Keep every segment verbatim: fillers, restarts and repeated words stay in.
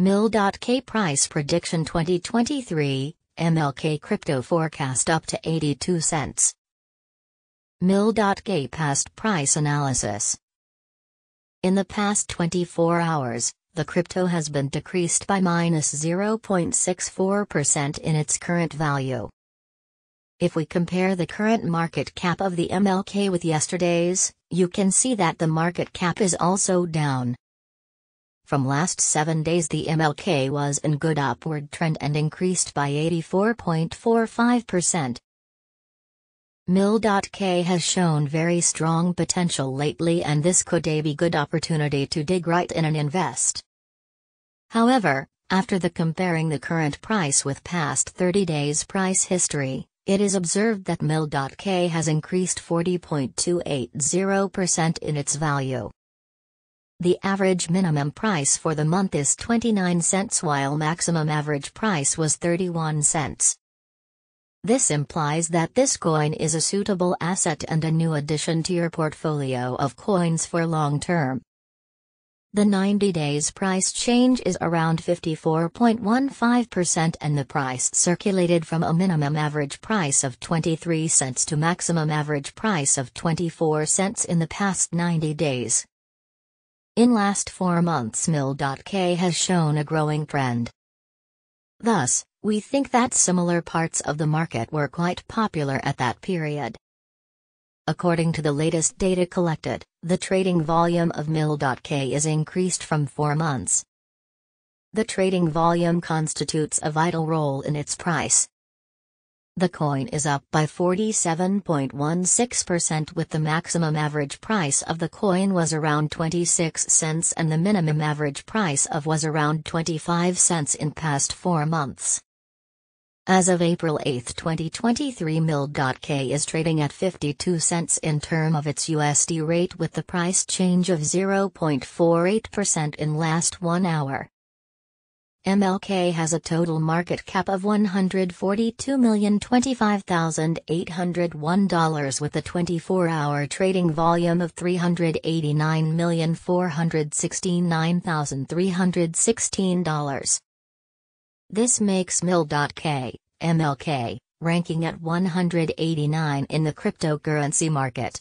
M I L dot K Price Prediction twenty twenty-three, M L K Crypto Forecast up to eighty-two cents. M I L dot K Past Price Analysis. In the past twenty-four hours, the crypto has been decreased by minus zero point six four percent in its current value. If we compare the current market cap of the M L K with yesterday's, you can see that the market cap is also down. From last seven days, the M L K was in good upward trend and increased by eighty-four point four five percent. M I L dot K has shown very strong potential lately, and this could be a good opportunity to dig right in and invest. However, after the comparing the current price with past thirty days price history, it is observed that M I L dot K has increased forty point two eight zero percent in its value. The average minimum price for the month is twenty-nine cents, while maximum average price was thirty-one cents. This implies that this coin is a suitable asset and a new addition to your portfolio of coins for long term. The ninety days price change is around fifty-four point one five percent, and the price circulated from a minimum average price of twenty-three cents to maximum average price of twenty-four cents in the past ninety days. In last four months, M I L dot K has shown a growing trend. Thus, we think that similar parts of the market were quite popular at that period. According to the latest data collected, the trading volume of M I L dot K is increased from four months. The trading volume constitutes a vital role in its price. The coin is up by forty-seven point one six percent, with the maximum average price of the coin was around twenty-six cents and the minimum average price of was around twenty-five cents in past four months. As of April eighth twenty twenty-three, M I L dot K is trading at fifty-two cents in term of its U S D rate, with the price change of zero point four eight percent in last one hour. M L K has a total market cap of one hundred forty-two million twenty-five thousand eight hundred one dollars, with a twenty-four hour trading volume of three hundred eighty-nine million four hundred sixty-nine thousand three hundred sixteen dollars. This makes M I L dot K, M L K, ranking at one hundred eighty-nine in the cryptocurrency market.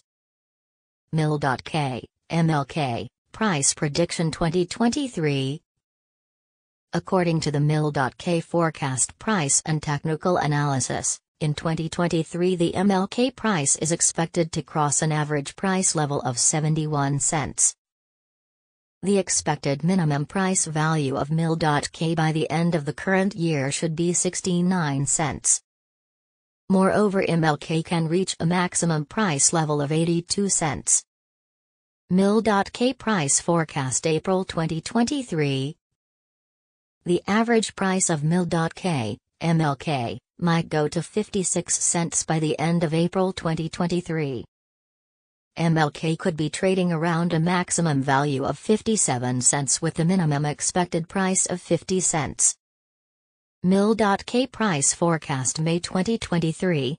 M I L dot K, M L K, Price Prediction twenty twenty-three. According to the M I L dot K Forecast Price and Technical Analysis, in twenty twenty-three the M L K price is expected to cross an average price level of seventy-one cents. The expected minimum price value of M I L dot K by the end of the current year should be sixty-nine cents. Moreover, M L K can reach a maximum price level of eighty-two cents. M I L dot K Price Forecast April twenty twenty-three. The average price of M I L dot K, M L K, might go to fifty-six cents by the end of April twenty twenty-three. M L K could be trading around a maximum value of fifty-seven cents, with the minimum expected price of fifty cents. M I L dot K Price Forecast May twenty twenty-three.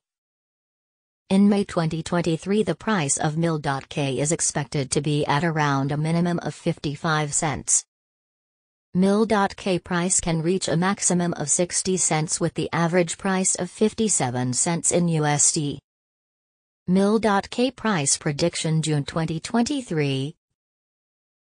In May twenty twenty-three, the price of M I L dot K is expected to be at around a minimum of fifty-five cents. M I L dot K price can reach a maximum of sixty cents, with the average price of fifty-seven cents in U S D. M I L dot K Price Prediction June twenty twenty-three.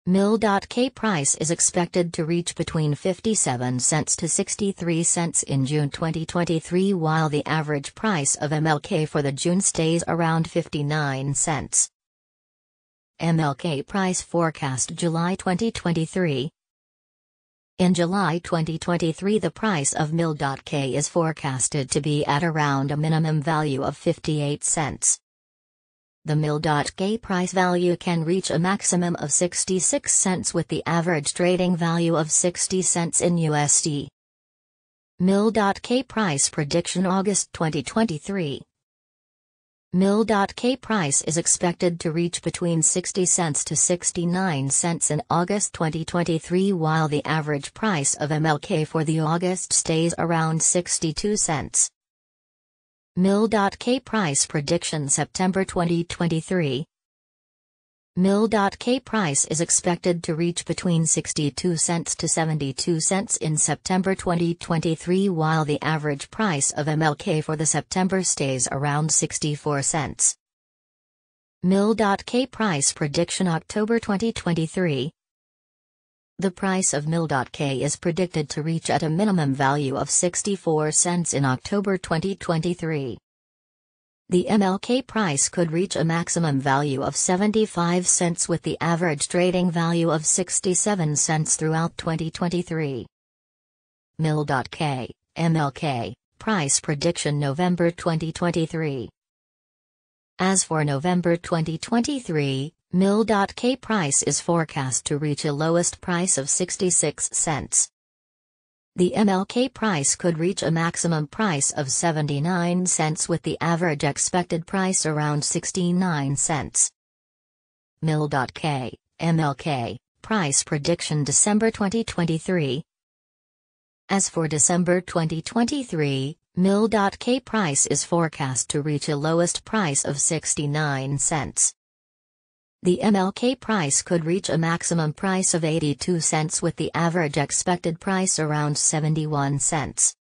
M I L dot K price is expected to reach between fifty-seven cents to sixty-three cents in June twenty twenty-three, while the average price of M L K for the June stays around fifty-nine cents. M L K Price Forecast July twenty twenty-three. In July twenty twenty-three, the price of M I L dot K is forecasted to be at around a minimum value of fifty-eight cents. The M I L dot K price value can reach a maximum of sixty-six cents, with the average trading value of sixty cents in U S D. M I L dot K Price Prediction August twenty twenty-three. M I L dot K price is expected to reach between sixty cents to sixty-nine cents in August twenty twenty-three, while the average price of M L K for the August stays around sixty-two cents. M I L dot K Price Prediction September twenty twenty-three. M I L dot K price is expected to reach between sixty-two cents to seventy-two cents in September twenty twenty-three, while the average price of M L K for the September stays around sixty-four cents. M I L dot K price prediction October twenty twenty-three. The price of M I L dot K is predicted to reach at a minimum value of sixty-four cents in October twenty twenty-three. The M L K price could reach a maximum value of seventy-five cents with the average trading value of sixty-seven cents throughout twenty twenty-three. M I L dot K, M L K, price prediction November twenty twenty-three. As for November twenty twenty-three, M I L dot K price is forecast to reach a lowest price of sixty-six cents. The M L K price could reach a maximum price of seventy-nine cents with the average expected price around sixty-nine cents. M I L dot K, M L K, price prediction December twenty twenty-three. As for December twenty twenty-three, M I L dot K price is forecast to reach a lowest price of sixty-nine cents. The M L K price could reach a maximum price of eighty-two cents with the average expected price around seventy-one cents.